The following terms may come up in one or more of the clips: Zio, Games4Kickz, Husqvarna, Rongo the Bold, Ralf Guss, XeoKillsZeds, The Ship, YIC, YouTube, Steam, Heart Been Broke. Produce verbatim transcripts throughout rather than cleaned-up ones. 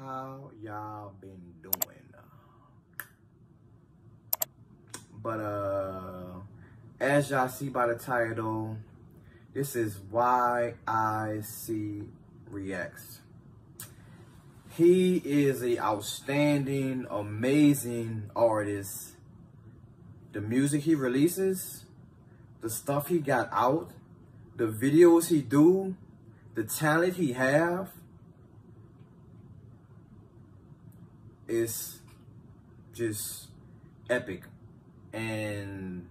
How y'all been doing? But uh, as y'all see by the title, this is Y I C Reacts. He is an outstanding, amazing artist. The music he releases, the stuff he got out, the videos he do, the talent he have is just epic. And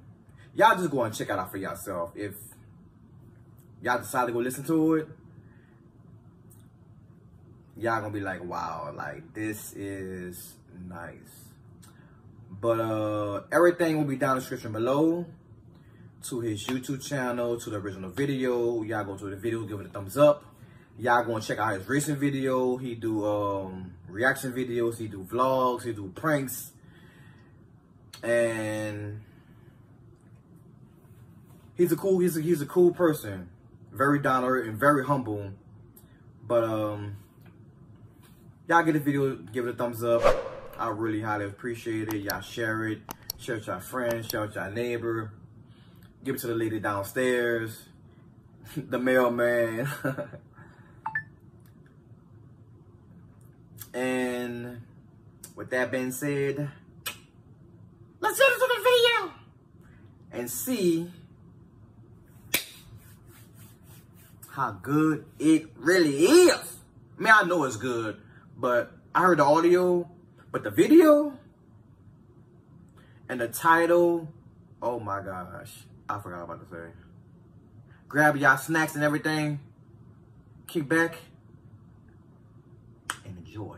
y'all just go and check it out for yourself. If y'all decide to go listen to it, y'all gonna be like, wow, like this is nice. But uh, everything will be down in the description below, to his YouTube channel, to the original video. Y'all go to the video, give it a thumbs up. Y'all go and check out his recent video. He do um, reaction videos, he do vlogs, he do pranks. And he's a cool, he's a, he's a cool person. Very down to earth and very humble. But um, y'all get the video, give it a thumbs up. I really highly appreciate it. Y'all share it. Share it with your friends. Share it with your neighbor. Give it to the lady downstairs. The mailman. And with that being said, let's go to the video and see how good it really is. I mean, I know it's good, but I heard the audio. But the video and the title, oh my gosh, I forgot about to say. Grab y'all snacks and everything, kick back, and enjoy.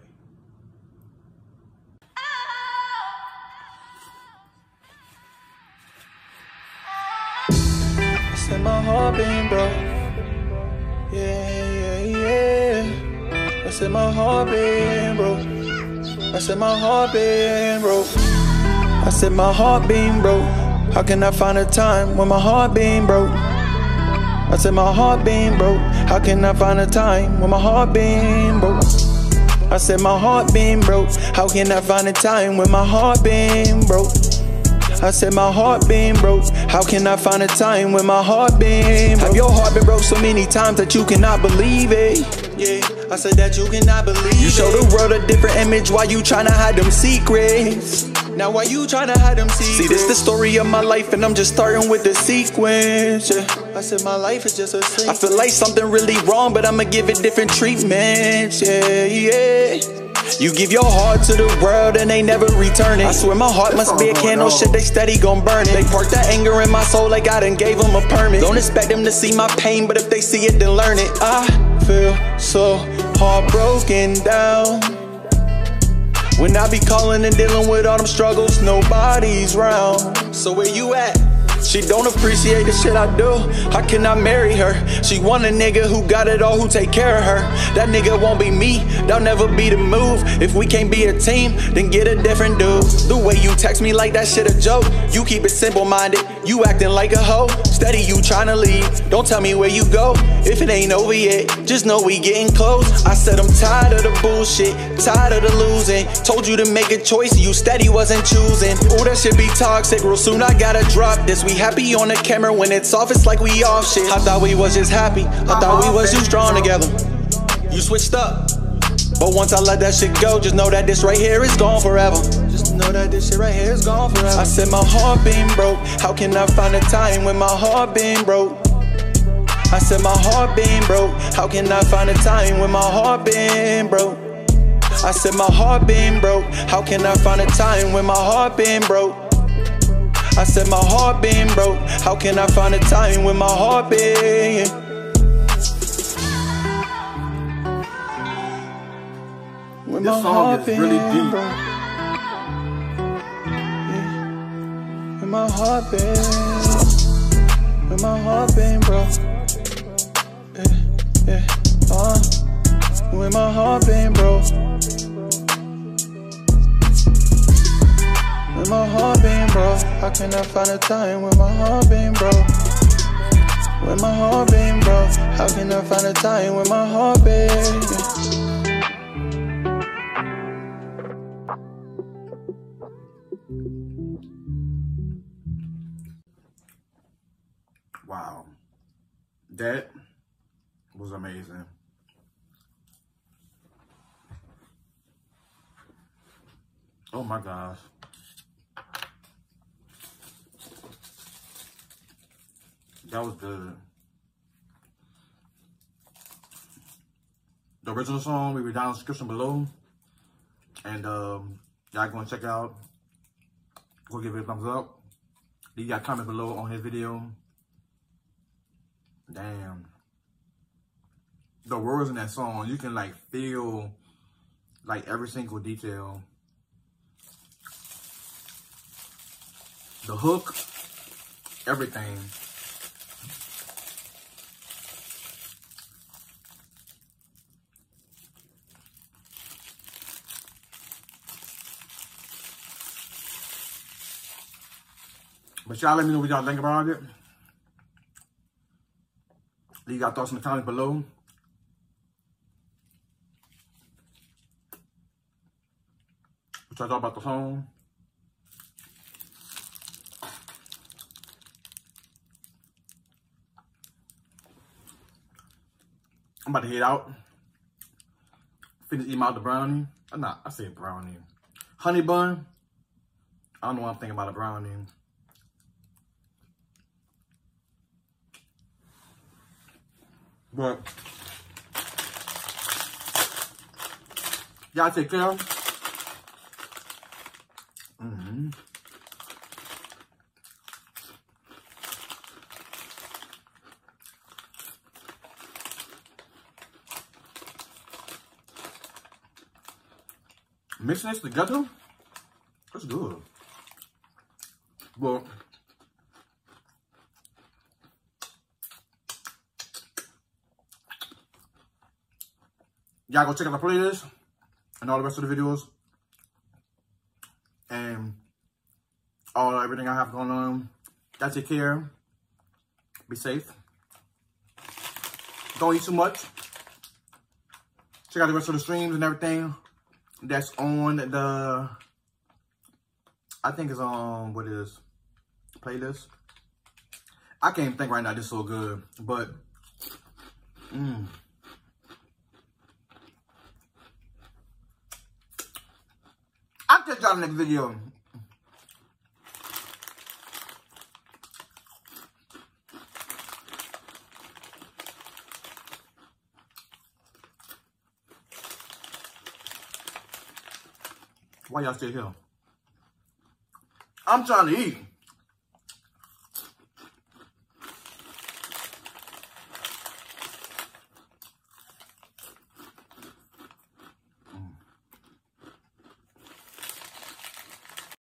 I said my heart been broke, yeah, yeah, yeah. I said my heart been broke. I said my heart been broke. I said my heart been broke. How can I find a time when my heart been broke? I said my heart been broke. How can I find a time when my heart been broke? I said my heart been broke. How can I find a time when my heart been broke? I said my heart been broke. How can I find a time when my heart been broke? Have your heart been broke so many times that you cannot believe it? Yeah, I said that you cannot believe you show it. The world a different image while you tryna hide them secrets. Now why you tryna hide them secrets? See, this the story of my life and I'm just starting with the sequence, yeah. I said my life is just a secret. I feel like something really wrong, but I'ma give it different treatments, yeah, yeah. You give your heart to the world and they never return it. I swear my heart must be a candle, shit, they steady gon' burn it. They park that anger in my soul like I done gave them a permit. Don't expect them to see my pain, but if they see it, then learn it. I feel so heartbroken down when I be calling and dealing with all them struggles, nobody's round. So where you at? She don't appreciate the shit I do. How can I marry her? She want a nigga who got it all, who take care of her. That nigga won't be me, that'll never be the move. If we can't be a team, then get a different dude. The way you text me like that shit a joke. You keep it simple-minded, you acting like a hoe. Steady, you tryna leave, don't tell me where you go. If it ain't over yet, just know we getting close. I said I'm tired of the bullshit, tired of the losing. Told you to make a choice, you steady wasn't choosing. Ooh, that shit be toxic, real soon I gotta drop this. We happy on the camera when it's off, it's like we off shit. I thought we was just happy, I thought we was just strong together. You switched up, but once I let that shit go, just know that this right here is gone forever. Just know that this shit right here is gone forever. I said my heart been broke. How can I find a time when my heart been broke? I said my heart been broke. How can I find a time when my heart been broke? I said my heart been broke. How can I find a time when my heart been broke? I said my heart been broke. How can I find a time when my heart been? When this my song heart is been really deep. Broke. Yeah. When my heart been, when my heart been broke. Yeah, yeah. Uh, when my heart been broke. When my heart been broke. How can I find a time when my heart been broke? When my heart been broke. How can I find a time when my heart been? Wow, that was amazing. Oh my gosh. That was the the original song. We will be down in the description below. And um, y'all gonna check out. Go give it a thumbs up. Leave y'all comment below on his video. Damn. The words in that song, you can like feel like every single detail. The hook, everything. But y'all let me know what y'all think about it. Leave y'all thoughts in the comments below. What y'all thought about the song? I'm about to head out. Finish eating out the brownie. I'm not, I said brownie. Honey bun. I don't know what I'm thinking about a brownie. But y'all take care. Mm-hmm. Mixing this together, that's good. But y'all go check out the playlist and all the rest of the videos and all everything I have going on. Y'all take care. Be safe. Don't eat too much. Check out the rest of the streams and everything that's on the, I think it's on, what is, playlist. I can't even think right now. This is so good, but mmm. I'll catch y'all in the next video. Why y'all still here? I'm trying to eat.